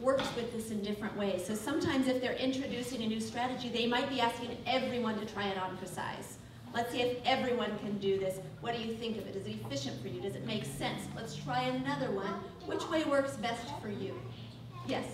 works with this in different ways. So sometimes if they're introducing a new strategy, they might be asking everyone to try it on for size. Let's see if everyone can do this. What do you think of it? Is it efficient for you? Does it make sense? Let's try another one. Which way works best for you? Yes?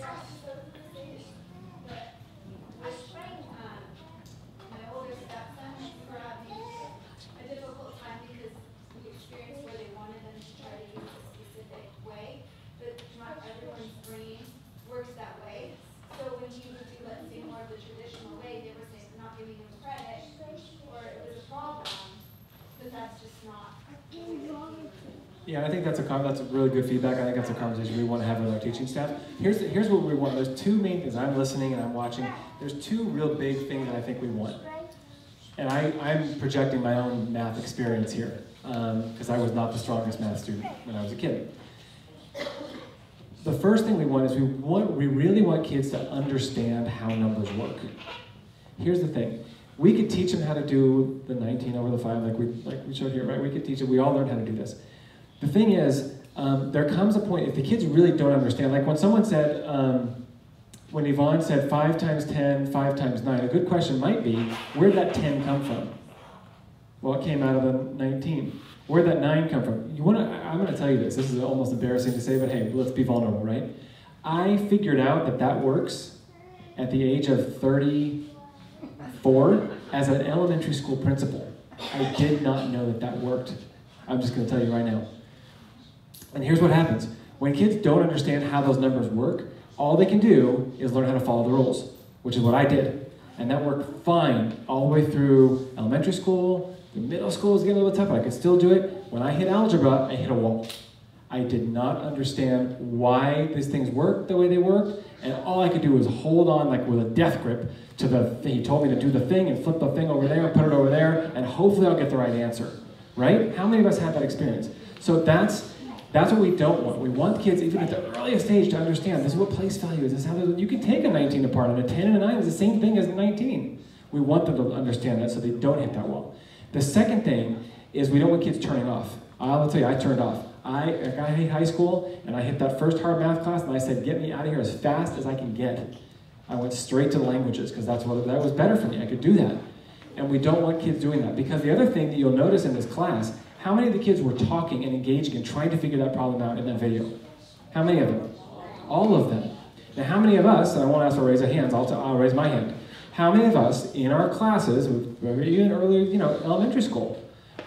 Yeah, I think that's really good feedback. I think that's a conversation we want to have with our teaching staff. Here's what we want. There's two main things. I'm listening and I'm watching. There's two real big things that I think we want. And I'm projecting my own math experience here, because I was not the strongest math student when I was a kid. The first thing we want is we really want kids to understand how numbers work. Here's the thing. We could teach them how to do the 19 over the 5 like we showed here, right? We could teach them. We all learn how to do this. The thing is, there comes a point, if the kids really don't understand, like when someone said, when Yvonne said 5 times 10, 5 times 9, a good question might be, where'd that 10 come from? Well, it came out of the 19. Where'd that 9 come from? I'm gonna tell you this, this is almost embarrassing to say, but hey, let's be vulnerable, right? I figured out that that works at the age of 34 as an elementary school principal. I did not know that that worked. I'm just gonna tell you right now. And here's what happens. When kids don't understand how those numbers work, all they can do is learn how to follow the rules, which is what I did. And that worked fine all the way through elementary school, through middle school is getting a little tough, but I could still do it. When I hit algebra, I hit a wall. I did not understand why these things worked the way they worked, and all I could do was hold on like with a death grip to the thing. He told me to do the thing and flip the thing over there and put it over there, and hopefully I'll get the right answer, right? How many of us had that experience? So that's what we don't want. We want kids, even at the earliest age, to understand this is what place value is. This is how you can take a 19 apart, and a 10 and a 9 is the same thing as a 19. We want them to understand that so they don't hit that wall. The second thing is we don't want kids turning off. I'll tell you, I turned off. I hate high school, and I hit that first hard math class, and I said, get me out of here as fast as I can get. I went straight to languages, because that was better for me. I could do that. And we don't want kids doing that, because the other thing that you'll notice in this class, how many of the kids were talking and engaging and trying to figure that problem out in that video? How many of them? All of them. Now how many of us, and I won't ask for a raise of hands, I'll raise my hand. How many of us in our classes, even earlier, you know, elementary school,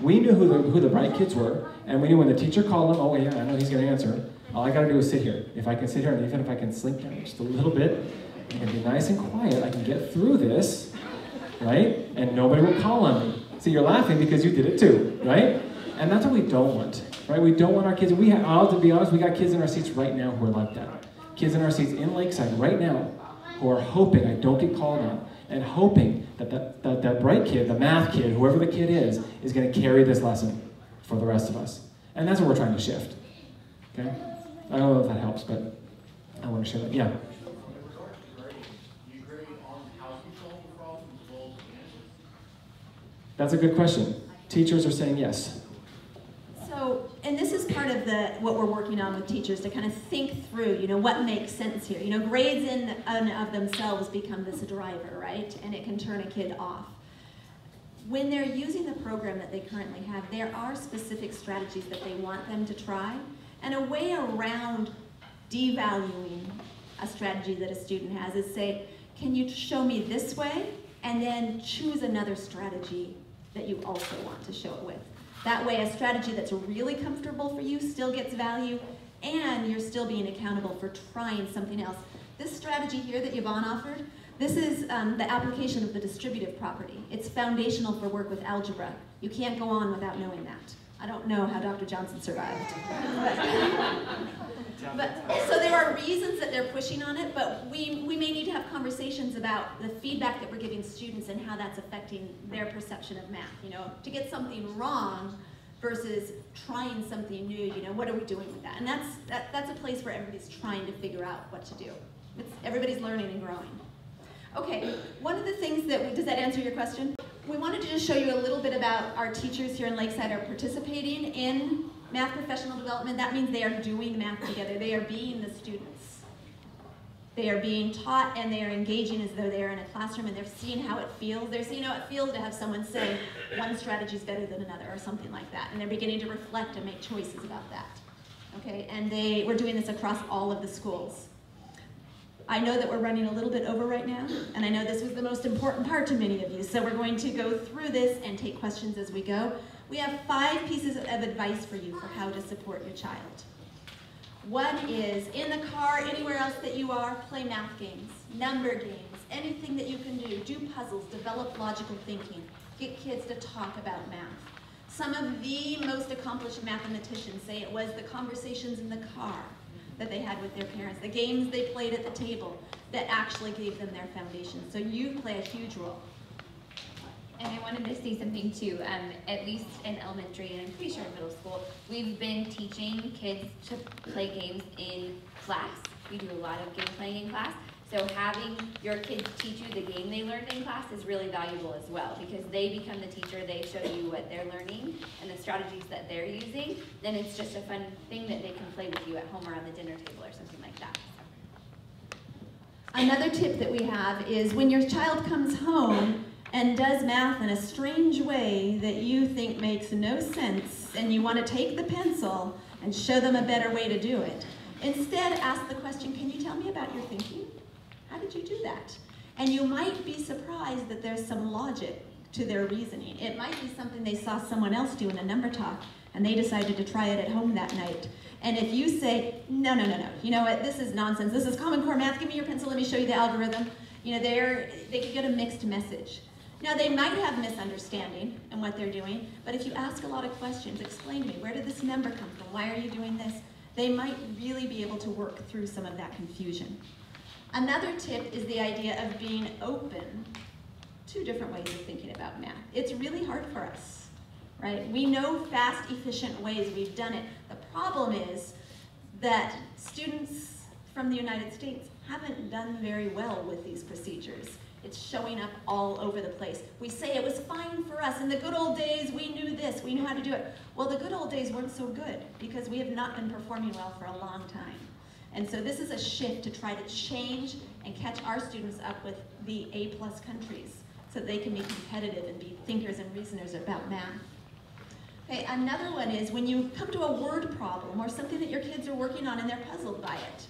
we knew who the bright kids were, and we knew when the teacher called them, oh yeah, I know he's gonna answer. All I gotta do is sit here. If I can sit here, and even if I can slink down just a little bit, I can be nice and quiet, I can get through this, right? And nobody will call on me. See, you're laughing because you did it too, right? And that's what we don't want, right? We don't want our kids, to be honest, we got kids in our seats right now who are like that. Kids in our seats in Lakeside right now who are hoping I don't get called on and hoping that bright kid, the math kid, whoever the kid is gonna carry this lesson for the rest of us. And that's what we're trying to shift, okay? I don't know if that helps, but I wanna share that, yeah. That's a good question. Teachers are saying yes. So, and this is part of what we're working on with teachers, to kind of think through, you know, what makes sense here. You know, grades in and of themselves become this driver, right? And it can turn a kid off. When they're using the program that they currently have, there are specific strategies that they want them to try, and a way around devaluing a strategy that a student has is say, can you show me this way? And then choose another strategy that you also want to show it with. That way, a strategy that's really comfortable for you still gets value and you're still being accountable for trying something else. This strategy here that Yvonne offered, this is the application of the distributive property. It's foundational for work with algebra. You can't go on without knowing that. I don't know how Dr. Johnson survived. But so there are reasons that they're pushing on it, but we may need to have conversations about the feedback that we're giving students and how that's affecting their perception of math. You know, to get something wrong versus trying something new, you know, what are we doing with that? And that's a place where everybody's trying to figure out what to do. It's, everybody's learning and growing. Okay, one of the things that does that answer your question? We wanted to just show you a little bit about our teachers here in Lakeside are participating in math professional development. That means they are doing math together. They are being the students. They are being taught and they are engaging as though they are in a classroom, and they're seeing how it feels. They're seeing how it feels to have someone say one strategy is better than another or something like that. And they're beginning to reflect and make choices about that. Okay, and we're doing this across all of the schools. I know that we're running a little bit over right now, and I know this was the most important part to many of you, so we're going to go through this and take questions as we go. We have 5 pieces of advice for you for how to support your child. One is, in the car, anywhere else that you are, play math games, number games, anything that you can do. Do puzzles, develop logical thinking, get kids to talk about math. Some of the most accomplished mathematicians say it was the conversations in the car that they had with their parents, the games they played at the table that actually gave them their foundation. So you play a huge role. And I wanted to say something too, at least in elementary and I'm pretty sure in middle school, we've been teaching kids to play games in class. We do a lot of game playing in class. So having your kids teach you the game they learned in class is really valuable as well, because they become the teacher, they show you what they're learning and the strategies that they're using, then it's just a fun thing that they can play with you at home or on the dinner table or something like that. Another tip that we have is when your child comes home and does math in a strange way that you think makes no sense and you want to take the pencil and show them a better way to do it, instead ask the question, can you tell me about your thinking? How did you do that? And you might be surprised that there's some logic to their reasoning. It might be something they saw someone else do in a number talk, and they decided to try it at home that night. And if you say, no, no, no, no, you know what, this is nonsense, this is Common Core math, give me your pencil, let me show you the algorithm, you know, they could get a mixed message. Now, they might have misunderstanding in what they're doing, but if you ask a lot of questions, explain to me, where did this number come from, why are you doing this, they might really be able to work through some of that confusion. Another tip is the idea of being open to different ways of thinking about math. It's really hard for us, right? We know fast, efficient ways. We've done it. The problem is that students from the United States haven't done very well with these procedures. It's showing up all over the place. We say it was fine for us. In the good old days, we knew this. We knew how to do it. Well, the good old days weren't so good because we have not been performing well for a long time. And so this is a shift to try to change and catch our students up with the A+ countries so they can be competitive and be thinkers and reasoners about math. Okay, another one is when you come to a word problem or something that your kids are working on and they're puzzled by it,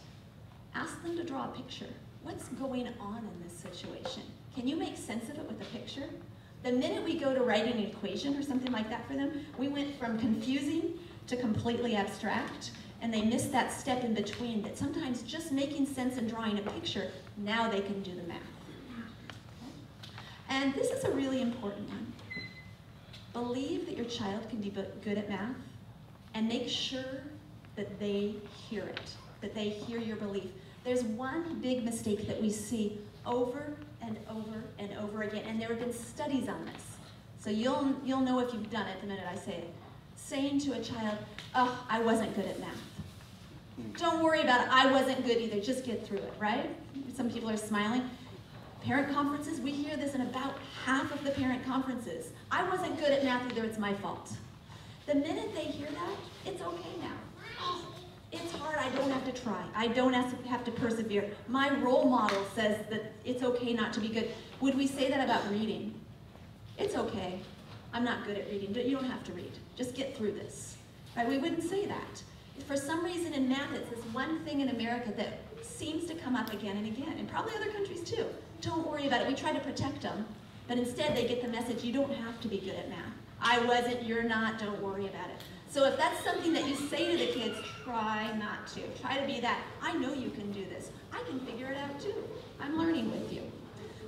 ask them to draw a picture. What's going on in this situation? Can you make sense of it with a picture? The minute we go to writing an equation or something like that for them, we went from confusing to completely abstract. And they miss that step in between that sometimes just making sense and drawing a picture, now they can do the math. Okay. And this is a really important one. Believe that your child can be good at math and make sure that they hear it, that they hear your belief. There's one big mistake that we see over and over and over again, and there have been studies on this. So you'll know if you've done it the minute I say it. Saying to a child, oh, I wasn't good at math. Don't worry about it, I wasn't good either, just get through it, right? Some people are smiling. Parent conferences, we hear this in about half of the parent conferences. I wasn't good at math either, it's my fault. The minute they hear that, it's okay now. Oh, it's hard, I don't have to try. I don't have to persevere. My role model says that it's okay not to be good. Would we say that about reading? It's okay. I'm not good at reading, you don't have to read. Just get through this, right? We wouldn't say that. For some reason in math, it's this one thing in America that seems to come up again and again, and probably other countries too. Don't worry about it, we try to protect them, but instead they get the message, you don't have to be good at math. I wasn't, you're not, don't worry about it. So if that's something that you say to the kids, try not to. Try to be that, I know you can do this. I can figure it out too. I'm learning with you.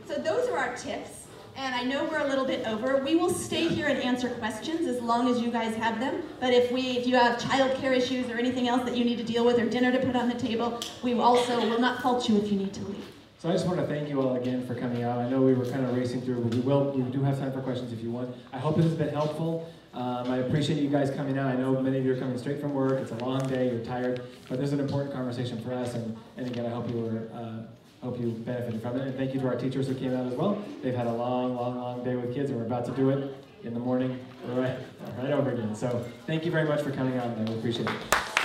So those are our tips. And I know we're a little bit over. We will stay here and answer questions as long as you guys have them. But if you have childcare issues or anything else that you need to deal with or dinner to put on the table, we also will not fault you if you need to leave. So I just want to thank you all again for coming out. I know we were kind of racing through, but we do have time for questions if you want. I hope this has been helpful. I appreciate you guys coming out. I know many of you are coming straight from work. It's a long day, you're tired, but there's an important conversation for us. And again, I hope you were, hope you benefited from it. And thank you to our teachers who came out as well. They've had a long, long, long day with kids, and we're about to do it in the morning, right over again. So thank you very much for coming out, and we appreciate it.